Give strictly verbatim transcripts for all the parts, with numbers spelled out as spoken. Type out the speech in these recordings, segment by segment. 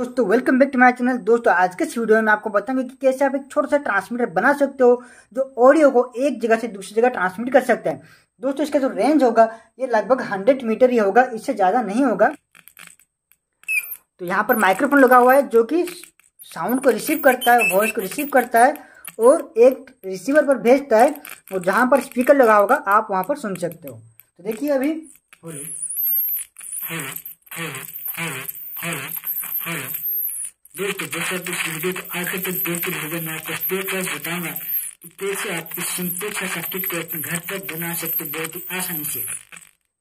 दोस्तों welcome back to my channel. दोस्तों आज के इस वीडियो में आपको बताएंगे कि कैसे आप एक छोटा सा ट्रांसमीटर बना सकते हो जो ऑडियो को एक जगह से दूसरी जगह ट्रांसमिट कर सकते हैं। दोस्तों इसका जो रेंज होगा ये लगभग हंड्रेड मीटर ही होगा, इससे ज़्यादा नहीं होगा। तो यहाँ पर माइक्रोफोन लगा हुआ है जो कि साउंड को रिसीव करता है, वॉइस को रिसीव करता है और एक रिसीवर पर भेजता है, और जहाँ पर स्पीकर लगा होगा आप वहाँ पर सुन सकते हो। तो देखिए अभी हो रही। दोस्तों जैसे आप इस वीडियो को आगे तक देखते रहोगे, मैं आपको स्टेप वाइज बताऊंगा कि कैसे आप इस सिंपल सा सर्किट को अपने घर पर बना सकते हो बहुत ही आसानी से।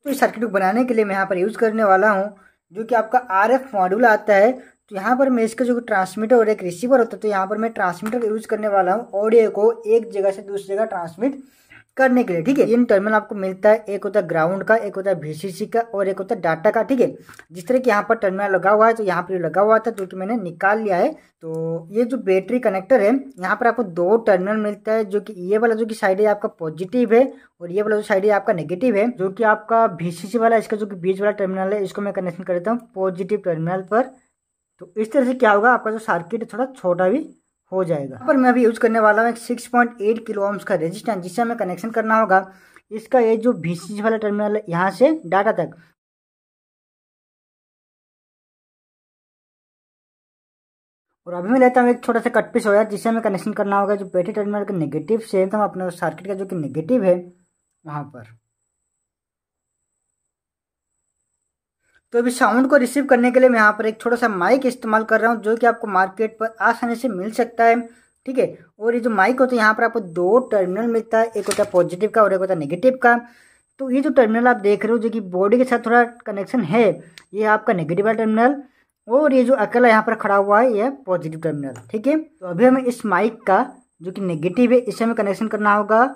तो इस सर्किट को बनाने के लिए मैं यहाँ पर यूज करने वाला हूँ जो कि आपका आर एफ मॉड्यूल आता है। तो यहाँ पर मैं इसका जो ट्रांसमीटर और एक रिसीवर होता है, तो यहाँ पर मैं ट्रांसमीटर यूज करने वाला हूँ ऑडियो को एक जगह से दूसरी जगह ट्रांसमिट करने के लिए। ठीक है, इन टर्मिनल आपको मिलता है, एक होता है ग्राउंड का, एक होता है वीसीसी का और एक होता है डाटा का। ठीक है, जिस तरह की यहाँ पर टर्मिनल लगा हुआ है, तो यहाँ पर लगा हुआ था जो कि मैंने निकाल लिया है। तो ये जो बैटरी कनेक्टर है यहाँ पर आपको दो टर्मिनल मिलता है, जो कि ये वाला जो कि साइड है आपका पॉजिटिव है और ये वाला जो साइड है आपका नेगेटिव है, जो कि आपका वीसीसी वाला, इसका जो कि बीच वाला टर्मिनल है इसको मैं कनेक्शन कर देता हूँ पॉजिटिव टर्मिनल पर। तो इस तरह से क्या होगा, आपका जो सर्किट है थोड़ा छोटा भी हो जाएगा। यहाँ पर मैं अभी यूज करने वाला हूँ एक six point eight kilo ohms का रेजिस्टेंस, जिससे हमें कनेक्शन करना होगा इसका ये जो वीसीसी वाला टर्मिनल है यहाँ से डाटा तक। और अभी मैं लेता हूँ एक छोटा सा कट पीस वायर, जिससे हमें कनेक्शन करना होगा जो बैटरी टर्मिनल के नेगेटिव से हम अपने सर्किट का जो कि नेगेटिव है वहाँ पर। तो अभी साउंड को रिसीव करने के लिए मैं यहाँ पर एक छोटा सा माइक इस्तेमाल कर रहा हूँ जो कि आपको मार्केट पर आसानी से मिल सकता है। ठीक है, और ये जो माइक होता है यहाँ पर आपको दो टर्मिनल मिलता है, एक होता है पॉजिटिव का और एक होता है नेगेटिव का। तो ये जो टर्मिनल आप देख रहे हो जो कि बॉडी के साथ थोड़ा कनेक्शन है, ये आपका नेगेटिव वाला टर्मिनल, और ये जो अकेला यहाँ पर खड़ा हुआ है यह पॉजिटिव टर्मिनल। ठीक है, तो अभी हमें इस माइक का जो कि नेगेटिव है इससे हमें कनेक्शन करना होगा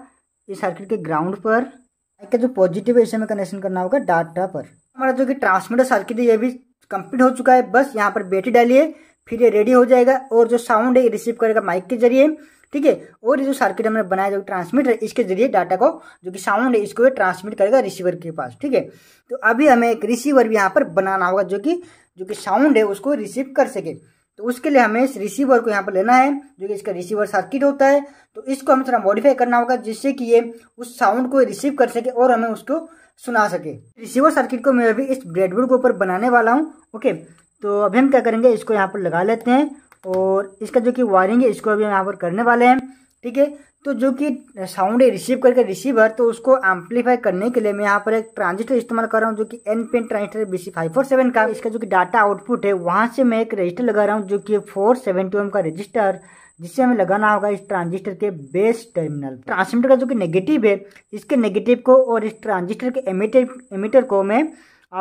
इस सर्किट के ग्राउंड पर, माइक का जो पॉजिटिव है इससे हमें कनेक्शन करना होगा डाटा पर। हमारा जो कि ट्रांसमीटर सर्किट है ये भी कंप्लीट हो चुका है। बस यहाँ पर बैटरी डालिए फिर ये रेडी हो जाएगा और जो साउंड है ये रिसीव करेगा माइक के जरिए। ठीक है, और ये जो सर्किट हमने बनाया जो ट्रांसमीटर है इसके जरिए डाटा को जो कि साउंड है इसको ये ट्रांसमिट करेगा रिसीवर के पास। ठीक है, तो अभी हमें एक रिसीवर भी यहाँ पर बनाना होगा जो कि जो कि साउंड है उसको रिसीव कर सके। तो उसके लिए हमें इस रिसीवर को यहाँ पर लेना है जो कि इसका रिसीवर सर्किट होता है। तो इसको हमें थोड़ा मॉडिफाई करना होगा जिससे कि ये उस साउंड को रिसीव कर सके और हमें उसको सुना सके। रिसीवर सर्किट को मैं अभी इस ब्रेडबोर्ड के ऊपर बनाने वाला हूँ। ओके, तो अभी हम क्या करेंगे, इसको यहाँ पर लगा लेते हैं और इसका जो कि वायरिंग है इसको अभी हम यहाँ पर करने वाले हैं। ठीक है, तो जो कि साउंड है रिसीव करके रिसीवर, तो उसको एम्पलीफाई करने के लिए मैं यहाँ पर एक ट्रांजिस्टर इस्तेमाल कर रहा हूँ जो कि N PN transistor B C five four seven का। इसका जो कि डाटा आउटपुट है वहाँ से मैं एक रजिस्टर लगा रहा हूँ जो कि फोर सेवेंटी ओम का रजिस्टर, जिससे हमें लगाना होगा इस ट्रांजिस्टर के बेस टर्मिनल। ट्रांसमीटर का जो कि नेगेटिव है इसके नेगेटिव को और इस ट्रांजिस्टर के एमिटर एमिटर को मैं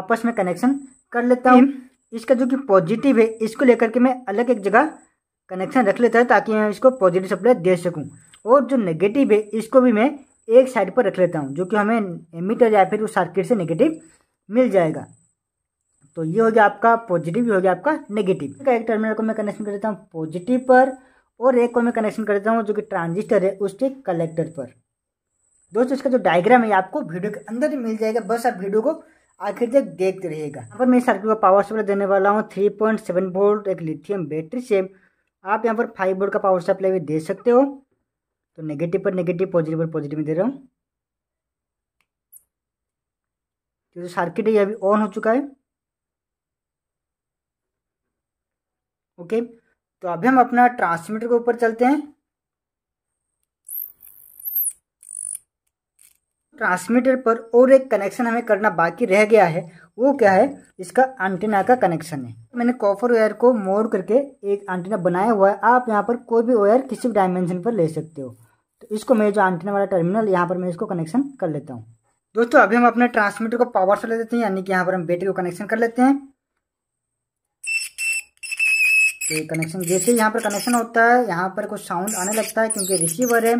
आपस में कनेक्शन कर लेता हूँ। इसका जो कि पॉजिटिव है इसको लेकर के मैं अलग एक जगह कनेक्शन रख लेता है ताकि मैं इसको पॉजिटिव सप्लाई दे सकूं, और जो नेगेटिव है इसको भी मैं एक साइड पर रख लेता हूं जो कि हमें एमिटर या फिर उस सर्किट से नेगेटिव मिल जाएगा। तो ये हो गया आपका पॉजिटिव, ये हो गया आपका नेगेटिव। एक टर्मिनल को मैं कनेक्शन कर देता हूँ पॉजिटिव पर और एक को मैं कनेक्शन कर देता हूँ जो कि ट्रांजिस्टर है उसके कलेक्टर पर। दोस्तों इसका जो डायग्राम है आपको वीडियो के अंदर ही मिल जाएगा, बस आप वीडियो को आखिर तक देखते रहिएगा। यहाँ पर मैं इस सर्किट को पावर सप्लाई देने वाला हूँ थ्री पॉइंट सेवन वोल्ट एक लिथियम बैटरी से। आप यहाँ पर फाइव वोल्ट का पावर सप्लाई भी दे सकते हो। तो नेगेटिव पर नेगेटिव, पॉजिटिव पर पॉजिटिव में दे रहा हूँ। तो सर्किट है ये अभी ऑन हो चुका है। ओके, तो अभी हम अपना ट्रांसमीटर के ऊपर चलते हैं। ट्रांसमीटर पर और एक कनेक्शन हमें करना बाकी रह गया है, वो क्या है, इसका एंटीना का कनेक्शन है। मैंने कॉपर वायर को मोड़ करके एक एंटीना बनाया हुआ है, आप यहाँ पर कोई भी वायर किसी भी डायमेंशन पर ले सकते हो। तो इसको मैं जो एंटीना वाला टर्मिनल यहाँ पर मैं इसको कनेक्शन कर लेता हूँ। दोस्तों अभी हम अपने ट्रांसमीटर को पावर से ले लेते हैं, यानी कि यहाँ पर हम बैटरी को कनेक्शन कर लेते हैं। तो कनेक्शन जैसे यहाँ पर कनेक्शन होता है यहाँ पर कुछ साउंड आने लगता है क्योंकि रिसीवर है,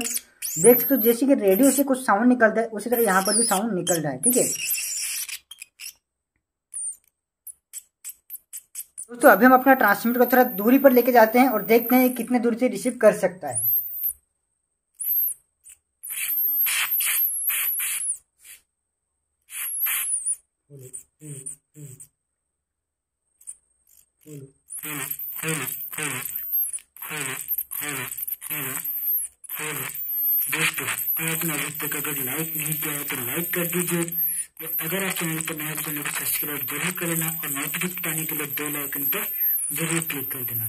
देख सकते हो जैसे कि रेडियो से कुछ साउंड निकलता है उसी तरह यहाँ पर भी साउंड निकल रहा है। ठीक है दोस्तों, अभी हम अपना ट्रांसमीटर को थोड़ा दूरी पर लेके जाते हैं और देखते हैं कितने दूर से रिसीव कर सकता है। बोलो, बोलो, बोलो। दोस्तों आपने अभी तक अगर लाइक नहीं किया है तो लाइक कर दीजिए। तो अगर आप चैनल पर नए चैनल को सब्सक्राइब जरूर कर लेना और नोटिफिकेशन पाने के लिए बेल आइकन पर जरूर क्लिक कर देना।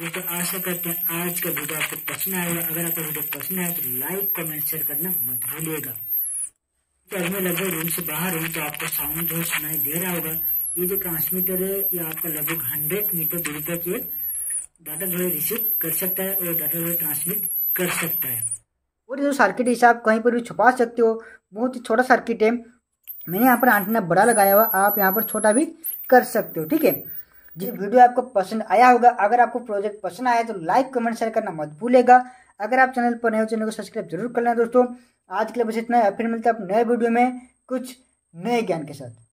दोस्तों आशा करते हैं आज का वीडियो आपको पसंद आएगा। अगर आपको वीडियो पसंद आए तो लाइक कमेंट शेयर करना मत भूलिएगा। तो अगर मैं लगभग रूम से बाहर हूँ तो आपको साउंड जो सुनाई दे रहा होगा, ये जो ट्रांसमीटर है ये आपका लगभग हंड्रेड मीटर दूरी तक ये डाटा जो है रिसीव कर सकता है और डाटा जो है ट्रांसमिट कर सकता है। और ये जो सर्किट है इसे आप कहीं पर भी छुपा सकते हो, बहुत ही छोटा सर्किट है। मैंने यहाँ पर एंटीना बड़ा लगाया हुआ, आप यहाँ पर छोटा भी कर सकते हो। ठीक है जी, वीडियो आपको पसंद आया होगा। अगर आपको प्रोजेक्ट पसंद आया तो लाइक कमेंट शेयर करना मत भूलेगा। अगर आप चैनल पर नए हो चैनल को सब्सक्राइब जरूर कर लेना। दोस्तों आज के लिए बस इतना है, फिर मिलते हैं आप नए वीडियो में कुछ नए ज्ञान के साथ।